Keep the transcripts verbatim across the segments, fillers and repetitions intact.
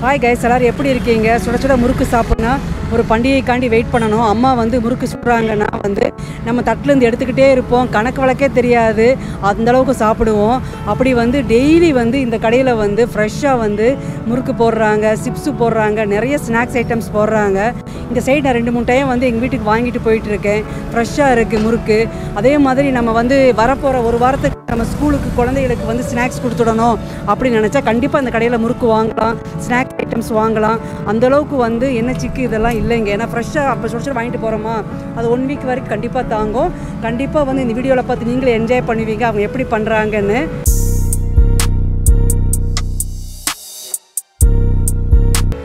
Hi guys, how are you? I ஒரு பண்டிகைக்காண்டி wait பண்ணனும். அம்மா வந்து முறுக்கு சுடுறாங்கன்னா வந்து நம்ம தட்டில இருந்து எடுத்துக்கிட்டே இருப்போம். கணக்கு வழக்கே தெரியாது. அந்த அளவுக்கு சாப்பிடுவோம். அப்படி வந்து டெய்லி வந்து இந்த கடையில வந்து ஃப்ரெஷ்ஷா வந்து முறுக்கு போடுறாங்க, சிப்ஸ் போடுறாங்க, நிறைய ஸ்நாக்ஸ் ஐட்டம்ஸ் போடுறாங்க. இந்த சைடு நான் ரெண்டு மூணு டைம் வந்து எங்க வீட்டுக்கு வாங்கிட்டு போயிட்டு இருக்கேன். ஃப்ரெஷ்ஷா இருக்கு முறுக்கு. அதே மாதிரி நம்ம வந்து வரப்போற ஒரு வாரத்துக்கு நம்ம ஸ்கூலுக்கு குழந்தைகளுக்கு வந்து ஸ்நாக்ஸ் கொடுத்துடணும். அப்படி நினைச்சா கண்டிப்பா இந்த கடையில முறுக்கு வாங்கலாம், ஸ்நாக்ஸ் ஐட்டம்ஸ் வாங்கலாம். அந்த அளவுக்கு வந்து என்ன சிக்கு இதெல்லாம் இல்லைங்க. ஏன்னா ஃப்ரெஷ்ஷாக அப்போ சொல்லிச்சு வாங்கிட்டு போகிறோமா, அது ஒன் வீக் வரைக்கும் கண்டிப்பாக தாங்கும். கண்டிப்பாக வந்து இந்த வீடியோவில் பார்த்து நீங்களே என்ஜாய் பண்ணுவீங்க அவங்க எப்படி பண்ணுறாங்கன்னு.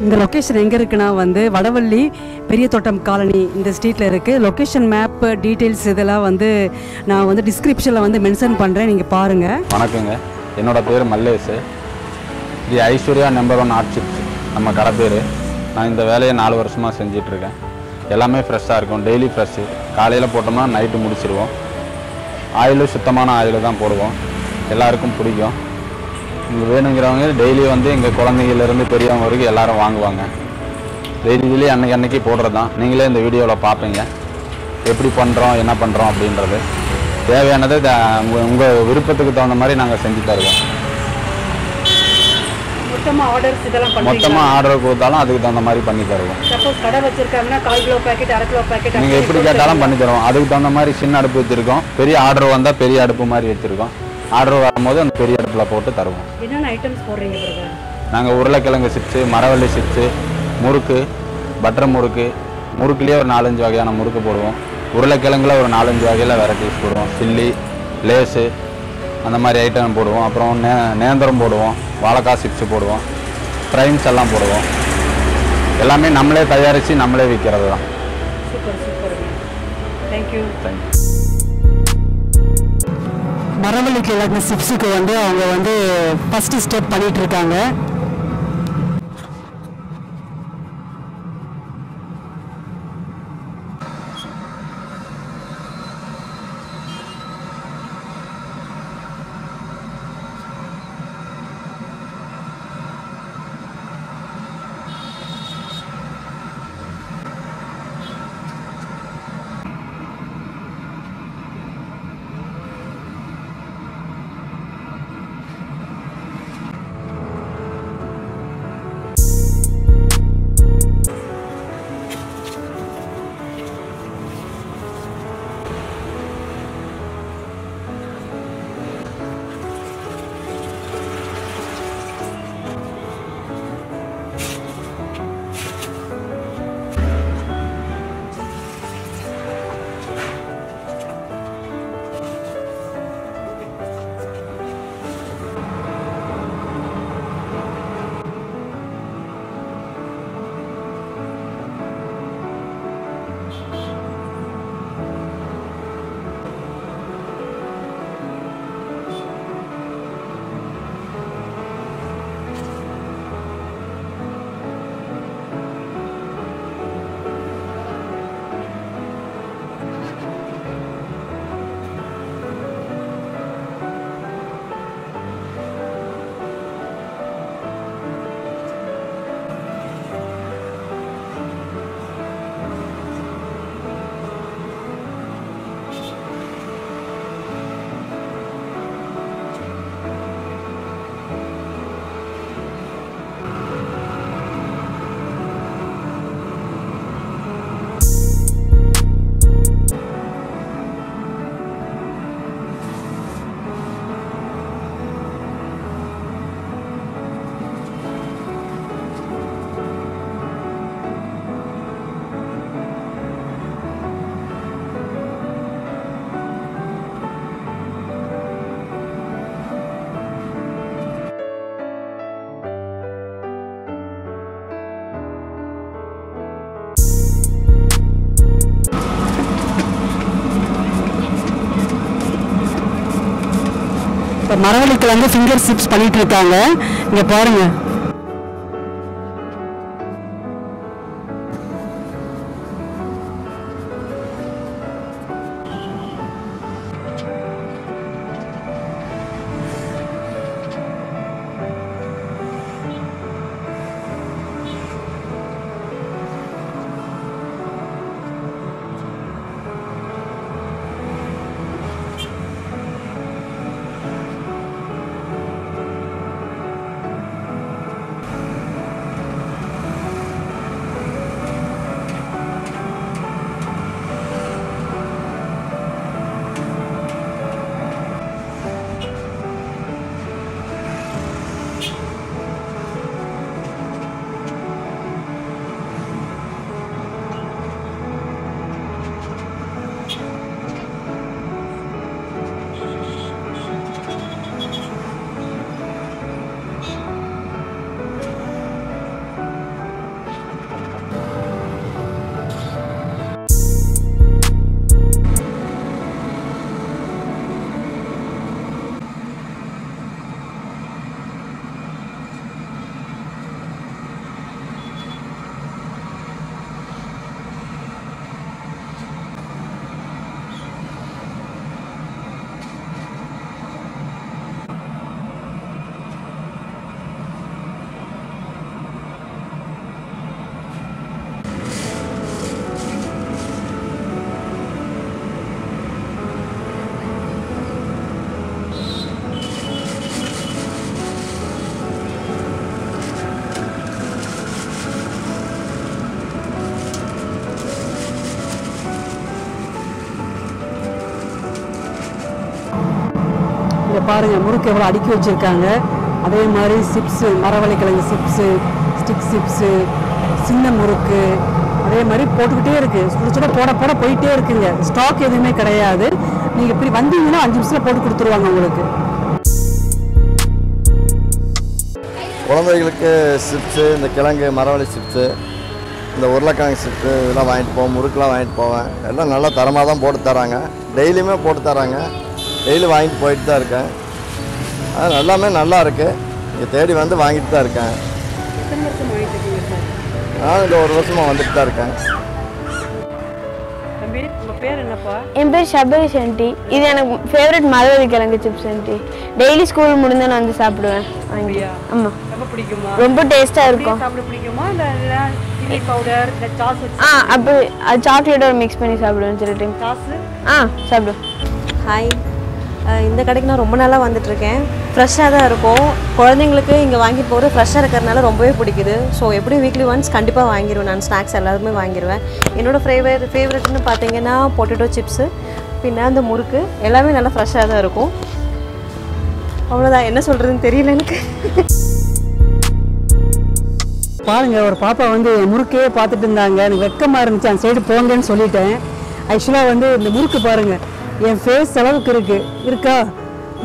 இந்த லொக்கேஷன் எங்கே இருக்குன்னா வந்து வடவள்ளி பெரிய தோட்டம் காலனி இந்த ஸ்ட்ரீட்டில் இருக்குது. லொக்கேஷன் மேப்பு டீட்டெயில்ஸ் இதெல்லாம் வந்து நான் வந்து டிஸ்கிரிப்ஷனில் வந்து மென்ஷன் பண்ணுறேன், நீங்கள் பாருங்கள். வணக்கங்க, என்னோடய பேர் மல்லேஷ். இது Aishwarya number one art chips நம்ம கடை பேர். நான் இந்த வேலையை நாலு வருஷமாக செஞ்சிட்ருக்கேன். எல்லாமே ஃப்ரெஷ்ஷாக இருக்கும், டெய்லி ஃப்ரெஷ்ஷு. காலையில் போட்டோம்னா நைட்டு முடிச்சிடுவோம். ஆயிலும் சுத்தமான ஆயில் தான் போடுவோம், எல்லாருக்கும் பிடிக்கும். இங்கே வேணுங்கிறவங்க டெய்லி வந்து எங்கள் குழந்தைங்கள்லேருந்து பெரியவங்க வரைக்கும் எல்லோரும் வாங்குவாங்க. டெய்லி டெய்லி அன்றைக்கி அன்றைக்கி போடுறது தான். நீங்களே இந்த வீடியோவில் பார்ப்பீங்க எப்படி பண்ணுறோம், என்ன பண்ணுறோம் அப்படின்றது. தேவையானது உங்கள் விருப்பத்துக்கு தகுந்த மாதிரி நாங்கள் செஞ்சு தருவோம். மொத்தமாக ஆர்டர் கொடுத்தாலும் அதுக்கு தகுந்த மாதிரி பண்ணி தருவோம். நீங்கள் எப்படி கேட்டாலும் பண்ணி தருவோம். அதுக்கு தகுந்த மாதிரி சின்ன அடுப்பு வச்சுருக்கோம், பெரிய ஆர்டர் வந்தால் பெரிய அடுப்பு மாதிரி வச்சுருக்கோம். ஆர்டர் வரும்போது அந்த பெரிய அடுப்பில் போட்டு தருவோம். என்னென்ன ஐட்டம்ஸ் போடுறீங்க? நாங்கள் உருளைக்கிழங்கு சிப்ஸு, மரவள்ளி சிப்ஸு, முறுக்கு, பட்டர் முறுக்கு. முறுக்குலேயே ஒரு நாலஞ்சு வகையான முறுக்கு போடுவோம். உருளைக்கிழங்குல ஒரு நாலஞ்சு வகையில் வெரைட்டிஸ் போடுவோம். சில்லி, லேஸு, அந்த மாதிரி ஐட்டம் போடுவோம். அப்புறம் நே நேந்திரம் போடுவோம், வாழைக்காய் சிப்ஸு போடுவோம், ப்ரைம்ஸ் எல்லாம் போடுவோம். எல்லாமே நம்மளே தயாரித்து நம்மளே விற்கிறது தான். Super super, thank you thank you. மரவள்ளி கிழங்கு சிப்ஸுக்கு வந்து அவங்க வந்து ஃபஸ்ட்டு ஸ்டெப் பண்ணிகிட்ருக்காங்க. மரவள்ளிக்கு வந்து ஃபிங்கர் சிப்ஸ் பண்ணிட்டு இருக்காங்க, இங்க பாருங்க. பாருங்க முறுக்கு எவ்வளவு அடிக்கி வச்சிருக்காங்க அதே மாதிரி சிப்ஸ் மரவள்ளி கிழங்கு சிப்ஸ் ஸ்டிக் சிப்ஸ் சின்ன முறுக்கு அதே மாதிரி போட்டுக்கிட்டே இருக்கு சுடுச்சுட போட போட போயிட்டே இருக்குங்க ஸ்டாக் எதுவுமே கிடையாது நீங்க இப்படி வந்தீங்கன்னா அஞ்சு நிமிஷத்துல போட்டு கொடுத்துருவாங்க உங்களுக்கு குழந்தைகளுக்கு சிப்ஸ் இந்த கிழங்கு மரவள்ளி சிப்ஸ் இந்த உருளைக்கிழங்கு சிப்ஸ் இதெல்லாம் வாங்கிட்டு போவோம் முறுக்குலாம் வாங்கிட்டு போவேன் எல்லாம் நல்லா தரமாக தான் போட்டு தராங்க டெய்லியுமே போட்டு தராங்க டெய்லி வாங்கிட்டு போயிட்டு தான் இருக்கேன் அது எல்லாமே நல்லா இருக்குது இங்கே தேடி வந்து வாங்கிட்டு தான் இருக்கேன் நான் இந்த ஒரு வருஷமாக வந்துட்டு தான் இருக்கேன் என் பேர் ஷபரி சென்டி இது எனக்கு ஃபேவரட் மரவள்ளி கிழங்கு சிப்ஸ் சென்டி டெய்லி ஸ்கூல் முடிஞ்சு நான் வந்து சாப்பிடுவேன் ஆமாம் ரொம்ப டேஸ்ட்டாக இருக்கும் ஆ அப்போ சாக்லேட்டோட மிக்ஸ் பண்ணி சாப்பிடுவேன் சில டைம் ஆ சாப்பிடுவேன் ஹாய் இந்த கடைக்கு நான் ரொம்ப நாளாக வந்துட்டுருக்கேன் ஃப்ரெஷ்ஷாக தான் இருக்கும் குழந்தைங்களுக்கு இங்கே வாங்கிட்டு போகிறது ஃப்ரெஷ்ஷாக இருக்கிறதுனால ரொம்பவே பிடிக்குது ஸோ எப்படியும் வீக்லி ஒன்ஸ் கண்டிப்பாக வாங்கிடுவேன் நான் ஸ்நாக்ஸ் எல்லாருமே வாங்கிடுவேன் என்னோடய ஃபேவரட் ஃபேவரட்னு பார்த்தீங்கன்னா பொட்டேட்டோ சிப்ஸு பின்ன அந்த முறுக்கு எல்லாமே நல்லா ஃப்ரெஷ்ஷாக தான் இருக்கும் அவ்வளோதான் என்ன சொல்கிறதுன்னு தெரியல எனக்கு பாருங்க ஒரு பாப்பா வந்து முறுக்கே பார்த்துட்டு இருந்தாங்க எனக்கு வெக்கமாக இருந்துச்சு அந்த சைடு போங்கன்னு சொல்லிட்டேன் ஆக்சுவலாக வந்து இந்த முறுக்கு பாருங்கள் என் ஃபேஸ் அளவுக்கு இருக்குது இருக்கா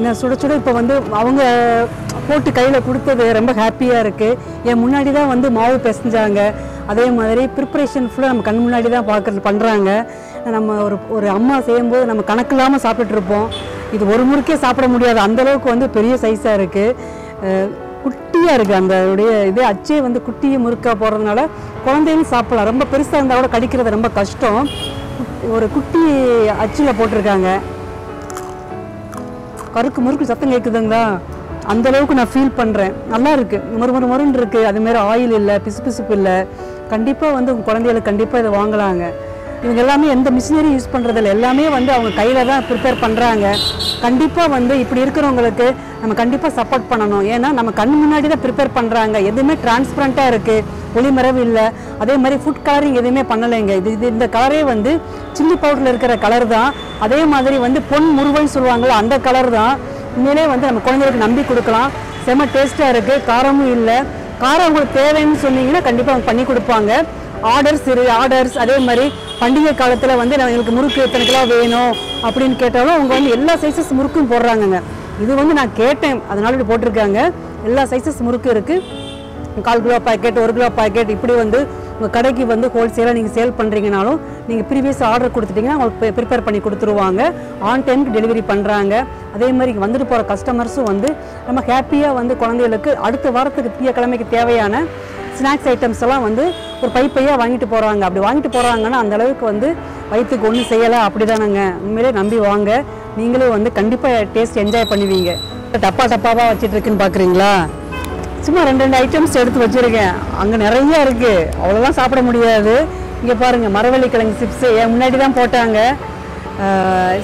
நான் சுட சுட இப்போ வந்து அவங்க போட்டு கையில் கொடுத்தது ரொம்ப ஹாப்பியாக இருக்குது என் முன்னாடி தான் வந்து மாவு பிசைஞ்சாங்க அதே மாதிரி ப்ரிப்பரேஷன் ஃபுல்லாக நம்ம கண் முன்னாடி தான் பார்க்குறது பண்ணுறாங்க நம்ம ஒரு ஒரு அம்மா செய்யும்போது நம்ம கணக்கு இல்லாமல் சாப்பிட்டுருப்போம் இது ஒரு முறுக்கே சாப்பிட முடியாது அந்தளவுக்கு வந்து பெரிய சைஸாக இருக்குது குட்டியாக இருக்குது அந்த உடைய இதே அச்சே வந்து குட்டியை முறுக்காக போடுறதுனால குழந்தையும் சாப்பிடலாம் ரொம்ப பெருசாக இருந்தால் கூட கடிக்கிறது ரொம்ப கஷ்டம் ஒரு குட்டி அச்சில் போட்டிருக்காங்க கருக்கு முறுக்கு சத்தம் கேட்குதுங்களா அந்தளவுக்கு நான் ஃபீல் பண்ணுறேன் நல்லா இருக்குது மறு மறு மறுன்னு இருக்குது அதுமாரி ஆயில் இல்லை பிசு பிசுப்பு இல்லை கண்டிப்பாக வந்து உங்கள் குழந்தைகளுக்கு கண்டிப்பாக இதை வாங்கலாங்க இவங்க எல்லாமே எந்த மிஷினரியும் யூஸ் பண்ணுறதில்ல எல்லாமே வந்து அவங்க கையில் தான் ப்ரிப்பேர் பண்ணுறாங்க கண்டிப்பாக வந்து இப்படி இருக்கிறவங்களுக்கு நம்ம கண்டிப்பாக சப்போர்ட் பண்ணணும் ஏன்னா நம்ம கண் முன்னாடி தான் ப்ரிப்பேர் பண்ணுறாங்க எதுவுமே டிரான்ஸ்பரண்ட்டாக இருக்குது ஒளிமறைவு இல்லை அதே மாதிரி ஃபுட் கலரிங் எதுவுமே பண்ணலைங்க இது இது இந்த கலரே வந்து சில்லி பவுடரில் இருக்கிற கலர் தான் அதே மாதிரி வந்து பொன் முறுவல்னு சொல்லுவாங்களோ அந்த கலர் தான் உண்மையிலே வந்து நம்ம குழந்தைகளுக்கு நம்பி கொடுக்கலாம் செம டேஸ்ட்டாக இருக்குது காரமும் இல்லை காரம் அவங்களுக்கு தேவைன்னு சொன்னீங்கன்னா கண்டிப்பாக அவங்க பண்ணி கொடுப்பாங்க ஆர்டர்ஸ் இரு ஆர்டர்ஸ் அதே மாதிரி பண்டிகை காலத்தில் வந்து நான் எங்களுக்கு முறுக்கு எத்தனை கிலோ வேணும் அப்படின்னு கேட்டாலும் அவங்க வந்து எல்லா சைஸஸ் முறுக்கும் போடுறாங்கங்க இது வந்து நான் கேட்டேன் அதனால இப்படி போட்டிருக்காங்க எல்லா சைஸஸ் முறுக்கு இருக்குது கால் கிலோ பாக்கெட் ஒரு கிலோ பாக்கெட் இப்படி வந்து உங்கள் கடைக்கு வந்து ஹோல்சேலாக நீங்கள் சேல் பண்ணுறீங்கனாலும் நீங்கள் ப்ரீவியஸ் ஆர்டர் கொடுத்துட்டிங்கன்னா அவங்களுக்கு ப்ரிப்பேர் பண்ணி கொடுத்துருவாங்க ஆன் டைமுக்கு டெலிவரி பண்ணுறாங்க அதே மாதிரி இங்கே வந்துட்டு போகிற கஸ்டமர்ஸும் வந்து நம்ம ஹாப்பியாக வந்து குழந்தைகளுக்கு அடுத்த வாரத்துக்கு திங்கட்கிழமைக்கு தேவையான ஸ்நாக்ஸ் ஐட்டம்ஸ் எல்லாம் வந்து ஒரு பை பையாக வாங்கிட்டு போகிறாங்க அப்படி வாங்கிட்டு போகிறாங்கன்னா அந்தளவுக்கு வந்து வயிற்றுக்கு ஒன்றும் செய்யலை அப்படி தானேங்க உண்மையிலே நம்பி வாங்க நீங்களும் வந்து கண்டிப்பாக டேஸ்ட் என்ஜாய் பண்ணுவீங்க டப்பா டப்பாவாக வச்சுட்ருக்குன்னு பார்க்குறீங்களா சும்மா ரெண்டு ரெண்டு ஐட்டம்ஸ் எடுத்து வச்சுருக்கேன் அங்கே நிறையா இருக்குது அவ்வளோலாம் சாப்பிட முடியாது இங்கே பாருங்கள் மரவள்ளி கிழங்கு சிப்ஸு என் முன்னாடி தான் போட்டாங்க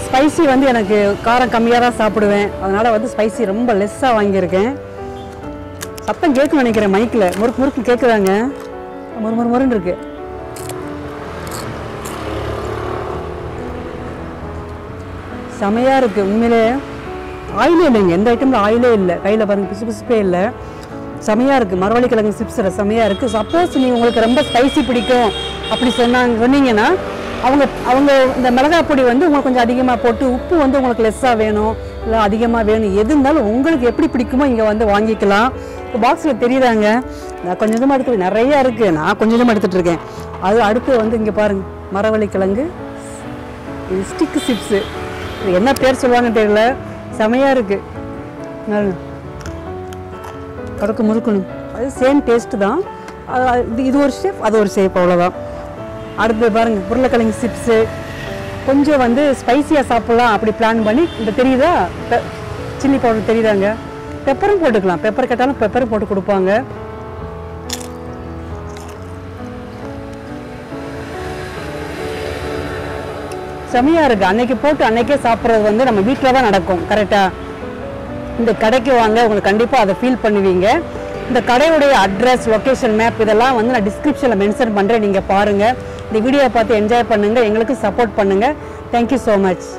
ஸ்பைசி வந்து எனக்கு காரம் கம்மியாக தான் சாப்பிடுவேன் அதனால் வந்து ஸ்பைசி ரொம்ப லெஸ்ஸாக வாங்கியிருக்கேன் சத்தம் கேட்க நினைக்கிறேன் மைக்கில் முறுக்கு முறுக்கு கேட்குறாங்க முறு முறு முறுன்னு இருக்கு செமையாக இருக்குது உண்மையிலே ஆயிலே இல்லைங்க எந்த ஐட்டமில் ஆயிலே இல்லை கையில் பாருங்கள் பிசு பிசுப்பே இல்லை செமையாக இருக்குது மரவள்ளி கிழங்கு சிப்ஸில் செமையாக இருக்குது சப்போஸ் நீங்கள் உங்களுக்கு ரொம்ப ஸ்பைசி பிடிக்கும் அப்படி சொன்னாங்க சொன்னீங்கன்னா அவங்க அவங்க இந்த மிளகாய் பொடி வந்து உங்களுக்கு கொஞ்சம் அதிகமாக போட்டு உப்பு வந்து உங்களுக்கு லெஸ்ஸாக வேணும் இல்லை அதிகமாக வேணும் எது இருந்தாலும் உங்களுக்கு எப்படி பிடிக்குமோ இங்கே வந்து வாங்கிக்கலாம் இப்போ பாக்ஸில் தெரியுறாங்க நான் கொஞ்சம் கொஞ்சமாக எடுத்து நிறையா இருக்குது நான் கொஞ்சம் கொஞ்சமாக எடுத்துகிட்ருக்கேன் அது அடுத்து வந்து இங்கே பாருங்கள் மரவள்ளி கிழங்கு ஸ்டிக்கு சிப்ஸு என்ன பேர் சொல்லுவாங்கன்னு தெரியல செமையாக இருக்குது கடக்கு முறுக்கணும் அது சேம் டேஸ்ட்டு தான் இது இது ஒரு ஷேப் அது ஒரு ஷேப் அவ்வளோதான் அடுத்து பாருங்கள் உருளைக்கிழங்கு சிப்ஸு கொஞ்சம் வந்து ஸ்பைஸியாக சாப்பிட்லாம் அப்படி பிளான் பண்ணி இந்த தெரியுதா பெ சில்லி பவுடர் தெரியுதாங்க பெப்பரும் போட்டுக்கலாம் பெப்பர் கேட்டாலும் பெப்பரும் போட்டு கொடுப்பாங்க செமையாக இருக்குது அன்றைக்கி போட்டு அன்றைக்கே சாப்பிட்றது வந்து நம்ம வீட்டில் தான் நடக்கும் கரெக்டாக இந்த கடைக்கு வாங்க உங்களுக்கு கண்டிப்பாக அதை ஃபீல் பண்ணுவீங்க இந்த கடையுடைய அட்ரஸ் லொக்கேஷன் மேப் இதெல்லாம் வந்து நான் டிஸ்கிரிப்ஷனில் மென்ஷன் பண்ணுறேன் நீங்கள் பாருங்கள் இந்த வீடியோவை பார்த்து என்ஜாய் பண்ணுங்கள் எங்களுக்கு சப்போர்ட் பண்ணுங்கள் தேங்க்யூ ஸோ மச்.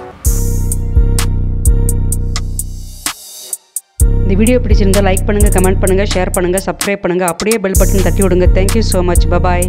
இந்த வீடியோ பிடிச்சிருந்தா லைக் பண்ணுங்க, கமெண்ட் பண்ணுங்க, ஷேர் பண்ணுங்க, சப்ஸ்கிரைப் பண்ணுங்க, அப்படியே பெல் பட்டன் தட்டி விடுங்க. Thank you so much. Bye bye.